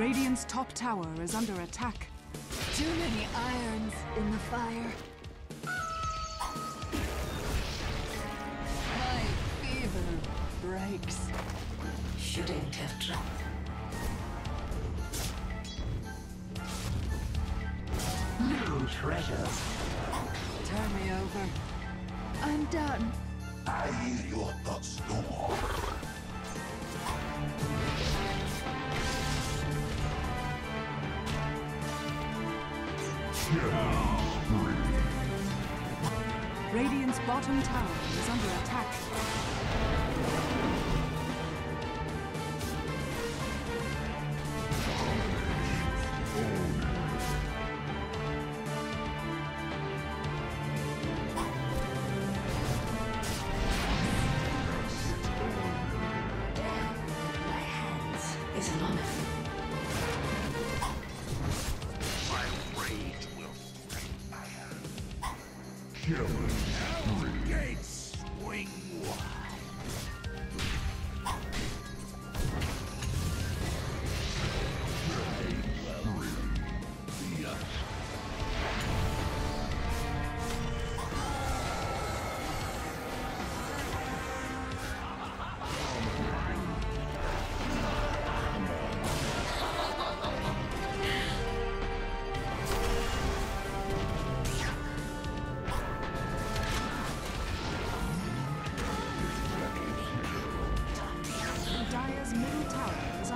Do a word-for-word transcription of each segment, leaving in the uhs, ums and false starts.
Radiant's top tower is under attack. Too many irons in the fire. My fever breaks. Shouldn't have dropped. No treasure. Turn me over. I'm done. I hear your thoughts no more. Radiant's bottom tower is under attack. Damn, my hands is an honor. Killing spree. Gates swing wide. The Dire's middle tower is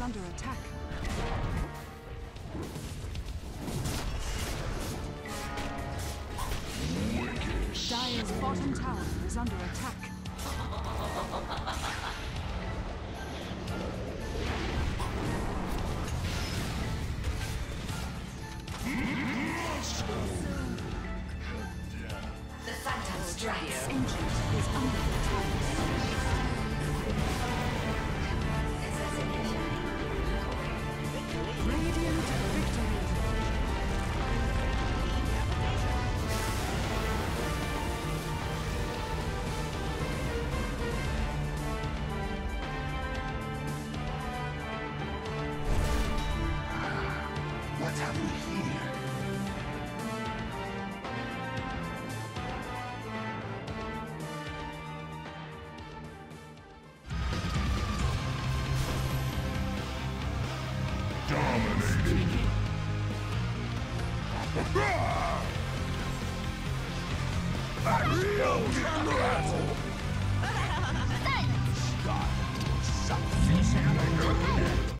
under attack. Dire's bottom tower is under attack. The Phantom Strike's engine is under attack. Radiant victory. What have we here? I will be